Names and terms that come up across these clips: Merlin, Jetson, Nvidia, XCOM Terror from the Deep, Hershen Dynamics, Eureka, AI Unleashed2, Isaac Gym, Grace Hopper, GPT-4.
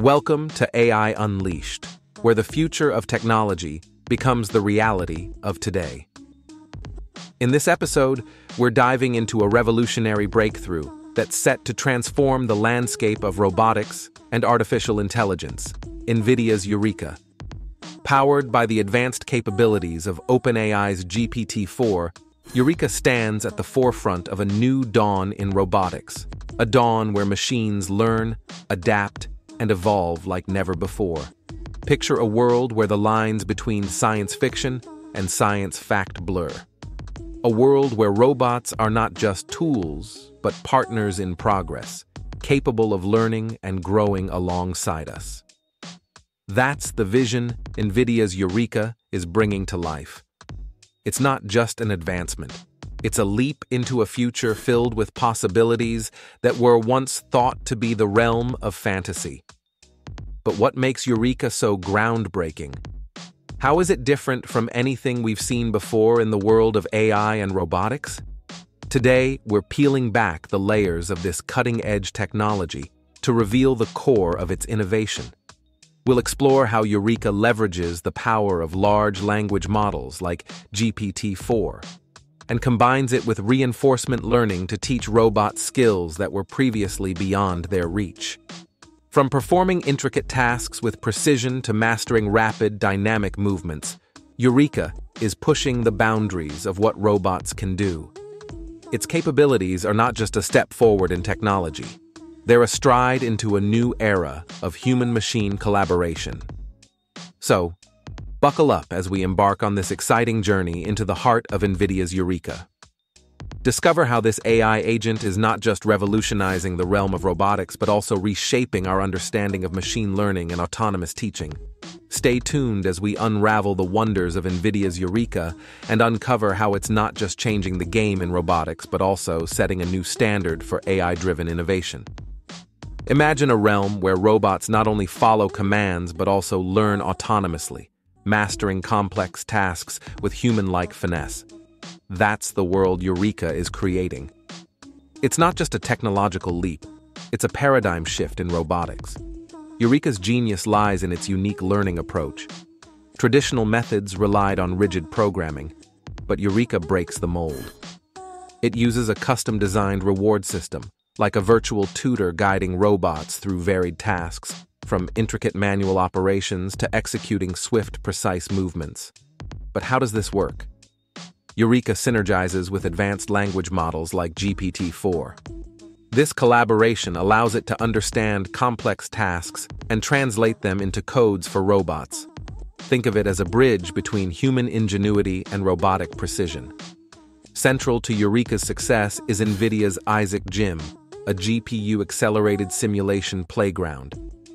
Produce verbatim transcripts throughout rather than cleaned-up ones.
Welcome to A I Unleashed, where the future of technology becomes the reality of today. In this episode, we're diving into a revolutionary breakthrough that's set to transform the landscape of robotics and artificial intelligence, Nvidia's Eureka. Powered by the advanced capabilities of OpenAI's G P T four, Eureka stands at the forefront of a new dawn in robotics, a dawn where machines learn, adapt, and evolve like never before. Picture a world where the lines between science fiction and science fact blur. A world where robots are not just tools, but partners in progress, capable of learning and growing alongside us. That's the vision Nvidia's Eureka is bringing to life. It's not just an advancement. It's a leap into a future filled with possibilities that were once thought to be the realm of fantasy. But what makes Eureka so groundbreaking? How is it different from anything we've seen before in the world of A I and robotics? Today, we're peeling back the layers of this cutting-edge technology to reveal the core of its innovation. We'll explore how Eureka leverages the power of large language models like G P T four and combines it with reinforcement learning to teach robots skills that were previously beyond their reach. From performing intricate tasks with precision to mastering rapid, dynamic movements, Eureka is pushing the boundaries of what robots can do. Its capabilities are not just a step forward in technology. They're a stride into a new era of human-machine collaboration. So, buckle up as we embark on this exciting journey into the heart of Nvidia's Eureka. Discover how this A I agent is not just revolutionizing the realm of robotics, but also reshaping our understanding of machine learning and autonomous teaching. Stay tuned as we unravel the wonders of Nvidia's Eureka and uncover how it's not just changing the game in robotics, but also setting a new standard for A I-driven innovation. Imagine a realm where robots not only follow commands, but also learn autonomously, mastering complex tasks with human-like finesse. That's the world Eureka is creating. It's not just a technological leap, it's a paradigm shift in robotics. Eureka's genius lies in its unique learning approach. Traditional methods relied on rigid programming, but Eureka breaks the mold. It uses a custom-designed reward system, like a virtual tutor guiding robots through varied tasks, from intricate manual operations to executing swift, precise movements. But how does this work? Eureka synergizes with advanced language models like G P T four. This collaboration allows it to understand complex tasks and translate them into codes for robots. Think of it as a bridge between human ingenuity and robotic precision. Central to Eureka's success is Nvidia's Isaac Gym, a G P U-accelerated simulation playground.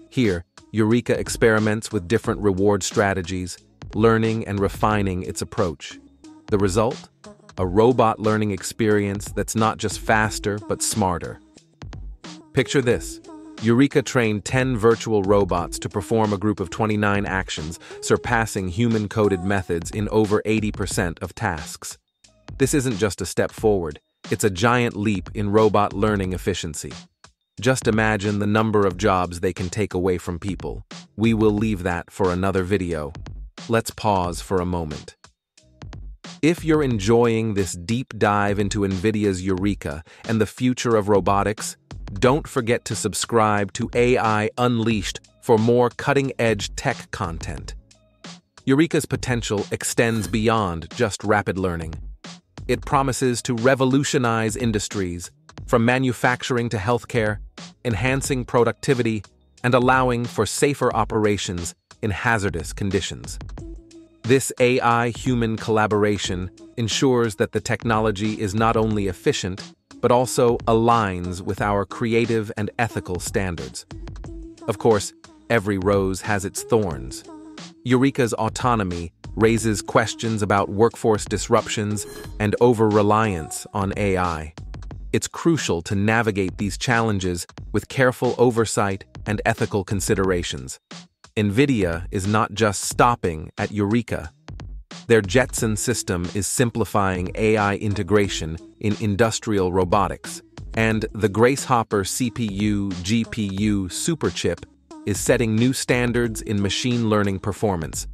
Here, Eureka experiments with different reward strategies, learning and refining its approach. The result? A robot learning experience that's not just faster, but smarter. Picture this. Eureka trained ten virtual robots to perform a group of twenty-nine actions, surpassing human-coded methods in over eighty percent of tasks. This isn't just a step forward. It's a giant leap in robot learning efficiency. Just imagine the number of jobs they can take away from people. We will leave that for another video. Let's pause for a moment. If you're enjoying this deep dive into Nvidia's Eureka and the future of robotics, don't forget to subscribe to A I Unleashed for more cutting-edge tech content. Eureka's potential extends beyond just rapid learning. It promises to revolutionize industries, from manufacturing to healthcare, enhancing productivity, and allowing for safer operations in hazardous conditions. This A I-human collaboration ensures that the technology is not only efficient, but also aligns with our creative and ethical standards. Of course, every rose has its thorns. Eureka's autonomy raises questions about workforce disruptions and over-reliance on A I. It's crucial to navigate these challenges with careful oversight and ethical considerations. Nvidia is not just stopping at Eureka. Their Jetson system is simplifying A I integration in industrial robotics, and the Grace Hopper C P U G P U superchip is setting new standards in machine learning performance.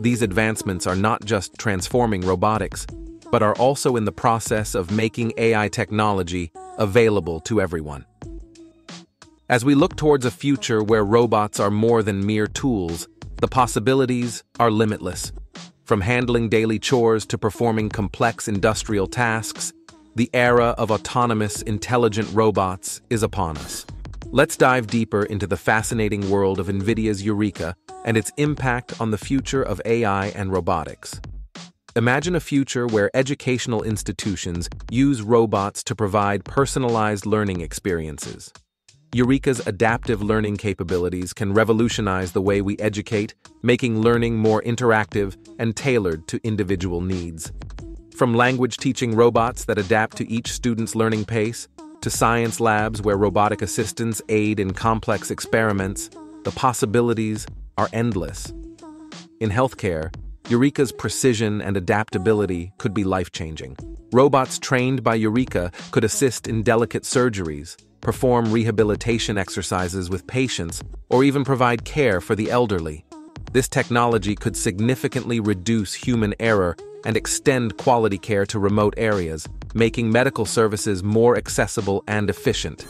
These advancements are not just transforming robotics, but are also in the process of making A I technology available to everyone. As we look towards a future where robots are more than mere tools, the possibilities are limitless. From handling daily chores to performing complex industrial tasks, the era of autonomous, intelligent robots is upon us. Let's dive deeper into the fascinating world of Nvidia's Eureka and its impact on the future of A I and robotics. Imagine a future where educational institutions use robots to provide personalized learning experiences. Eureka's adaptive learning capabilities can revolutionize the way we educate, making learning more interactive and tailored to individual needs. From language teaching robots that adapt to each student's learning pace, to science labs where robotic assistants aid in complex experiments, the possibilities are endless. In healthcare, Eureka's precision and adaptability could be life-changing. Robots trained by Eureka could assist in delicate surgeries, perform rehabilitation exercises with patients, or even provide care for the elderly. This technology could significantly reduce human error and extend quality care to remote areas, making medical services more accessible and efficient.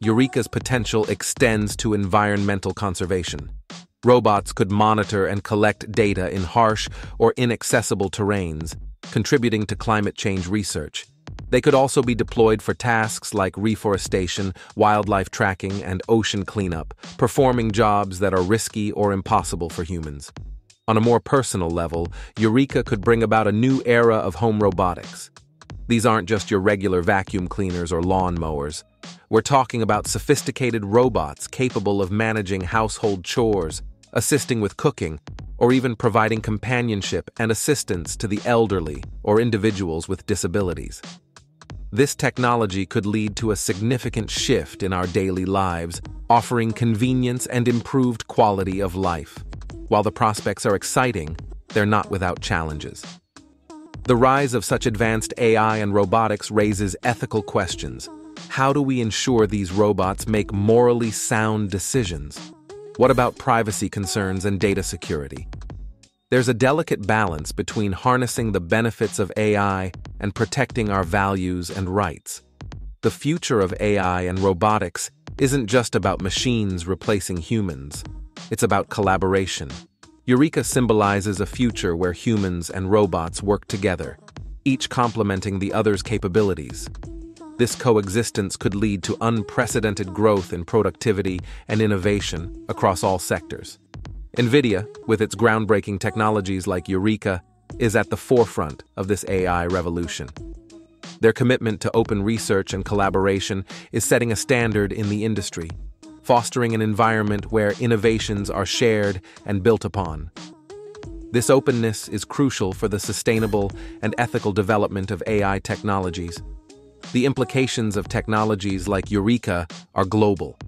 Eureka's potential extends to environmental conservation. Robots could monitor and collect data in harsh or inaccessible terrains, contributing to climate change research. They could also be deployed for tasks like reforestation, wildlife tracking, and ocean cleanup, performing jobs that are risky or impossible for humans. On a more personal level, Eureka could bring about a new era of home robotics. These aren't just your regular vacuum cleaners or lawn mowers. We're talking about sophisticated robots capable of managing household chores, assisting with cooking, or even providing companionship and assistance to the elderly or individuals with disabilities. This technology could lead to a significant shift in our daily lives, offering convenience and improved quality of life. While the prospects are exciting, they're not without challenges. The rise of such advanced A I and robotics raises ethical questions. How do we ensure these robots make morally sound decisions? What about privacy concerns and data security? There's a delicate balance between harnessing the benefits of A I and protecting our values and rights. The future of A I and robotics isn't just about machines replacing humans. It's about collaboration. Eureka symbolizes a future where humans and robots work together, each complementing the other's capabilities. This coexistence could lead to unprecedented growth in productivity and innovation across all sectors. Nvidia, with its groundbreaking technologies like Eureka, is at the forefront of this A I revolution. Their commitment to open research and collaboration is setting a standard in the industry, fostering an environment where innovations are shared and built upon. This openness is crucial for the sustainable and ethical development of A I technologies. The implications of technologies like Eureka are global.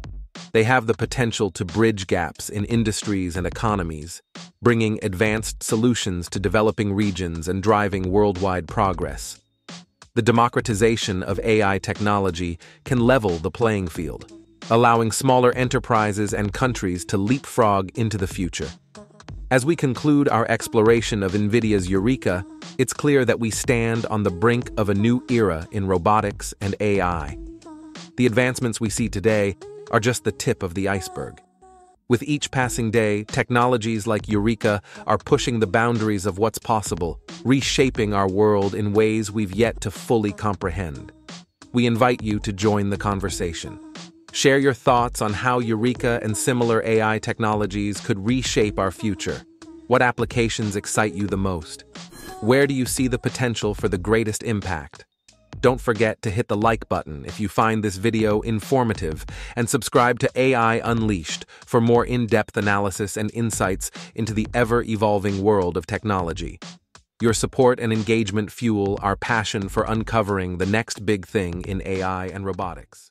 They have the potential to bridge gaps in industries and economies, bringing advanced solutions to developing regions and driving worldwide progress. The democratization of A I technology can level the playing field, allowing smaller enterprises and countries to leapfrog into the future. As we conclude our exploration of Nvidia's Eureka, it's clear that we stand on the brink of a new era in robotics and A I. The advancements we see today are just the tip of the iceberg. With each passing day, technologies like Eureka are pushing the boundaries of what's possible, reshaping our world in ways we've yet to fully comprehend. We invite you to join the conversation. Share your thoughts on how Eureka and similar A I technologies could reshape our future. What applications excite you the most? Where do you see the potential for the greatest impact? Don't forget to hit the like button if you find this video informative, and subscribe to A I Unleashed for more in-depth analysis and insights into the ever-evolving world of technology. Your support and engagement fuel our passion for uncovering the next big thing in A I and robotics.